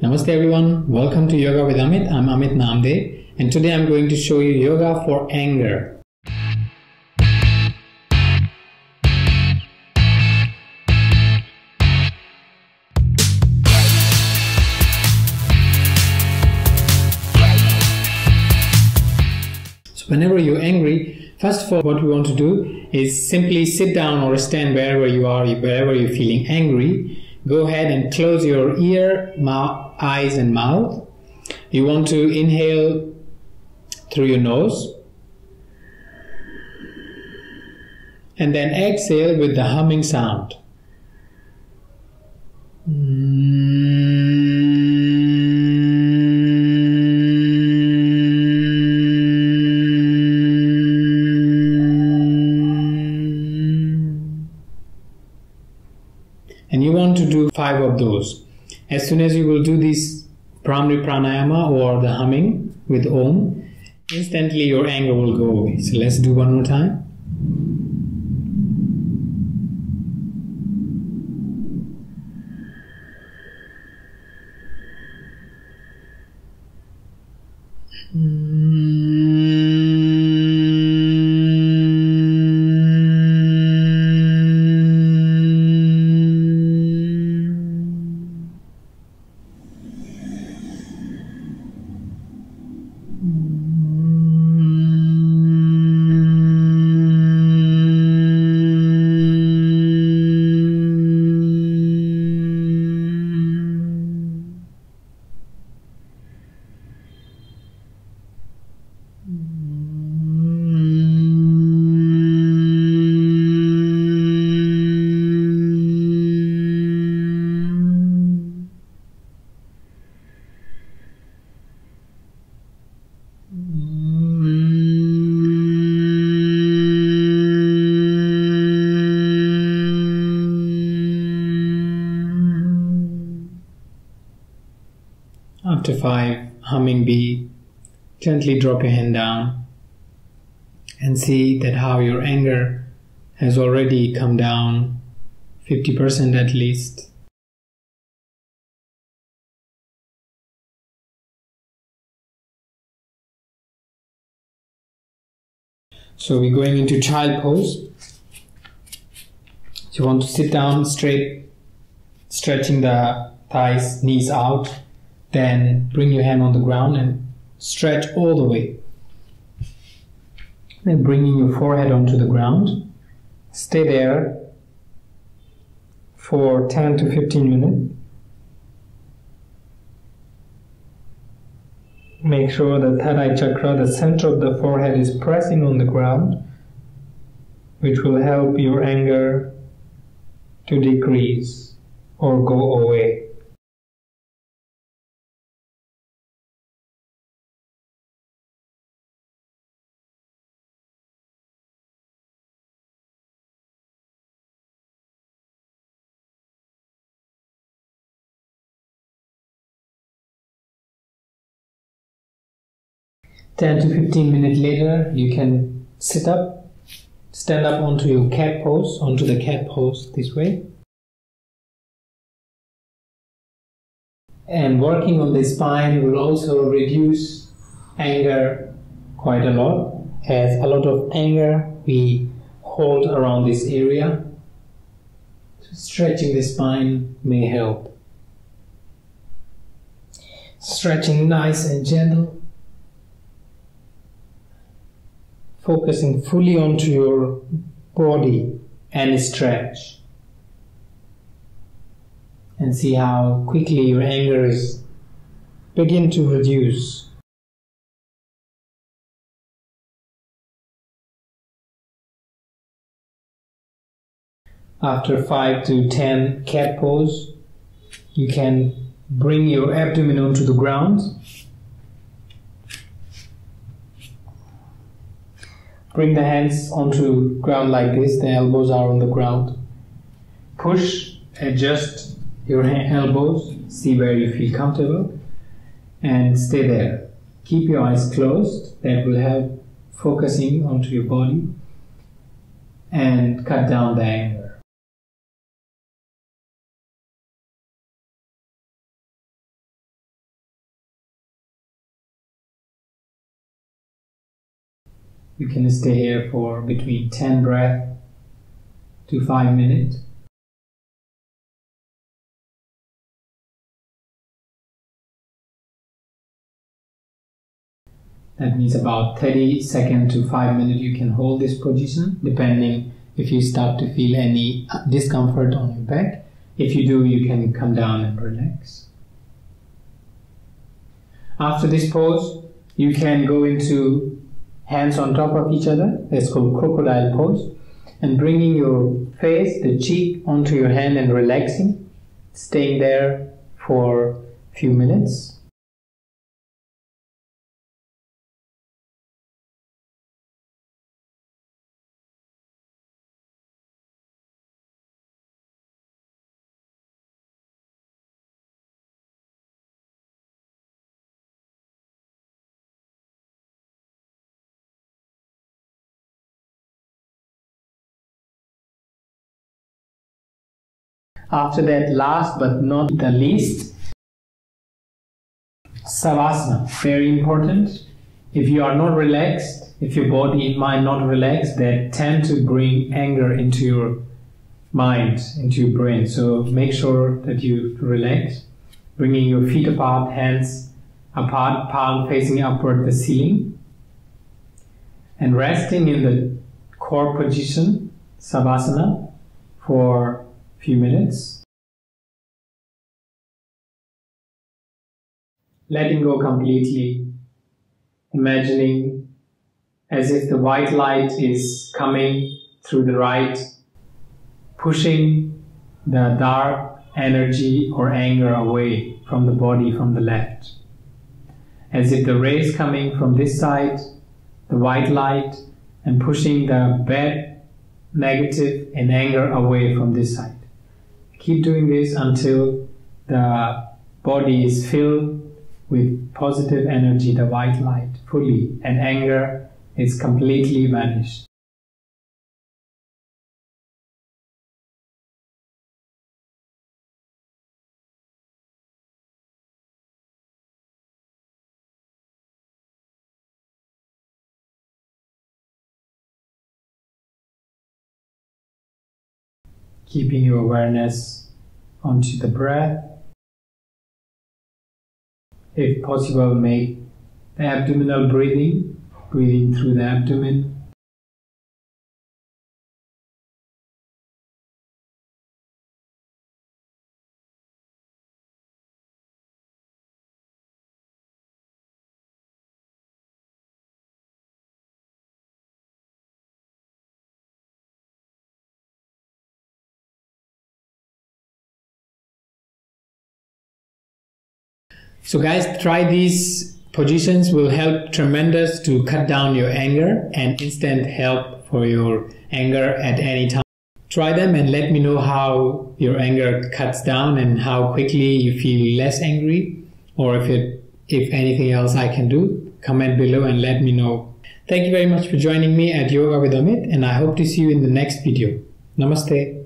Namaste everyone, welcome to Yoga with Amit. I'm Amit Namdev and today I'm going to show you yoga for anger. So whenever you're angry, first of all what we want to do is simply sit down or stand wherever you are, wherever you're feeling angry. Go ahead and close your ear, mouth, eyes and mouth. You want to inhale through your nose and then exhale with the humming sound. And you want to do 5 of those. As soon as you will do this pramri pranayama or the humming with Om, instantly your anger will go away. So let's do one more time. After 5 humming B, gently drop your hand down and see that how your anger has already come down 50% at least. So we're going into child pose. You want to sit down straight, stretching the thighs, knees out. Then bring your hand on the ground and stretch all the way. Then bringing your forehead onto the ground. Stay there for 10 to 15 minutes. Make sure the third eye chakra, the center of the forehead, is pressing on the ground, which will help your anger to decrease or go away. . 10 to 15 minutes later, you can sit up, stand up onto your cat pose, onto the cat pose this way. And working on the spine will also reduce anger quite a lot, as a lot of anger we hold around this area. So stretching the spine may help. Stretching nice and gentle. Focusing fully onto your body and stretch, and see how quickly your anger is begin to reduce. After 5 to 10 cat pose, you can bring your abdomen onto the ground. Bring the hands onto ground like this, the elbows are on the ground. Push, adjust your elbows, see where you feel comfortable and stay there. Keep your eyes closed, that will help focusing onto your body and cut down the anger. You can stay here for between 10 breaths to 5 minutes. That means about 30 seconds to 5 minutes you can hold this position, depending if you start to feel any discomfort on your back. If you do, you can come down and relax. After this pose, you can go into hands on top of each other. That's called crocodile pose. And bringing your face, the cheek onto your hand and relaxing, staying there for a few minutes. After that, last but not the least, Savasana, very important. If you are not relaxed, if your body might not relax, that tend to bring anger into your mind, into your brain. So make sure that you relax, bringing your feet apart, hands apart, palm facing upward the ceiling, and resting in the core position, Savasana, for few minutes, letting go completely, imagining as if the white light is coming through the right, pushing the dark energy or anger away from the body, from the left, as if the rays coming from this side, the white light, and pushing the bad negative and anger away from this side. Keep doing this until the body is filled with positive energy, the white light, fully, and anger is completely vanished. Keeping your awareness onto the breath. If possible, make the abdominal breathing, breathing through the abdomen. So guys, try these positions, will help tremendous to cut down your anger and instant help for your anger at any time. Try them and let me know how your anger cuts down and how quickly you feel less angry, or if anything else I can do. Comment below and let me know. Thank you very much for joining me at Yoga with Amit, and I hope to see you in the next video. Namaste.